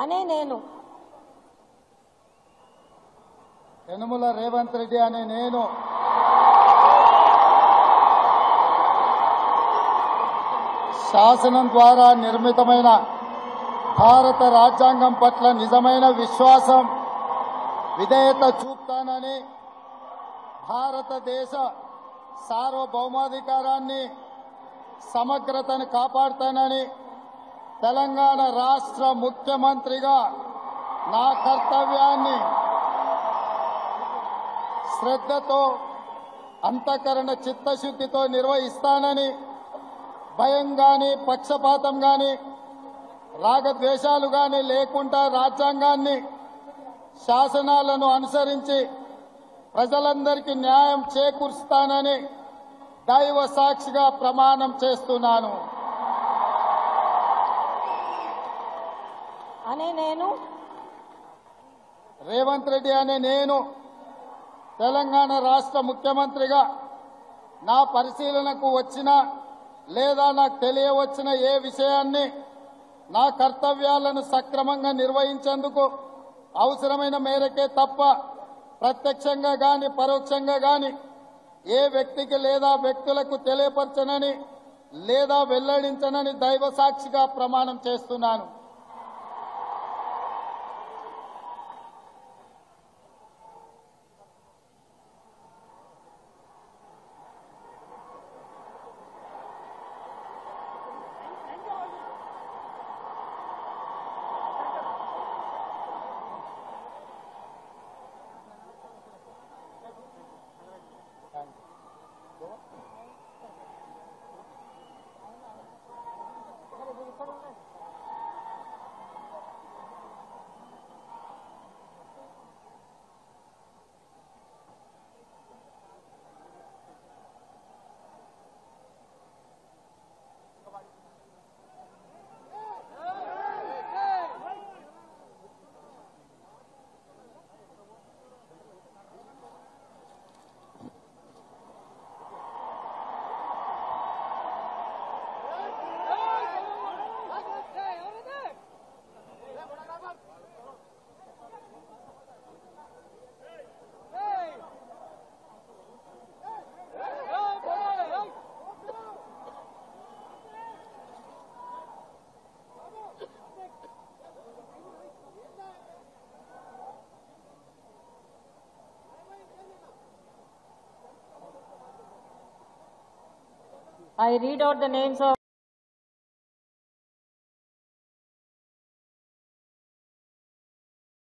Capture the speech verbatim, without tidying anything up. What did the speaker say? అనే నేను యనమల రేవంత్ రెడ్డి అనే నేను శాసనం ద్వారా నిర్మితమైన భారత రాజ్యాంగం పట్ల నిజమైన విశ్వాసం విధేయత చూపుతానని భారతదేశ సార్వభౌమాధికారాన్ని సమగ్రతను కాపాడుతానని తెలంగాణ రాష్ట్ర ముఖ్యమంత్రిగా నా కర్తవ్యాన్ని శ్రద్ధతో అంతఃకరణ చిత్తశుద్ధితో నిర్వహిస్తానని భయం గాని పక్షపాతం గాని రాగద్వేషాలు గాని లేకుండా రాజ్యాంగాన్ని శాసనాలను అనుసరించి ప్రజలందరికీ న్యాయం చేకూరుస్తానని దైవ సాక్షిగా ప్రమాణం చేస్తున్నాను అనే నేను రేవంత్ రెడ్డి అనే నేను తెలంగాణ రాష్ట్ర ముఖ్యమంత్రిగా నా పరిశీలనకు వచ్చిన లేదా నాకు తెలియవచ్చిన ఏ విషయాన్ని నా కర్తవ్యాలను సక్రమంగా నిర్వహించేందుకు అవసరమైన మేరకే తప్ప ప్రత్యక్షంగా గాని పరోక్షంగా గాని ఏ వ్యక్తికి లేదా వ్యక్తులకు తెలియపరచనని లేదా వెల్లడించనని దైవ సాక్షిగా ప్రమాణం చేస్తున్నాను. I read out the names of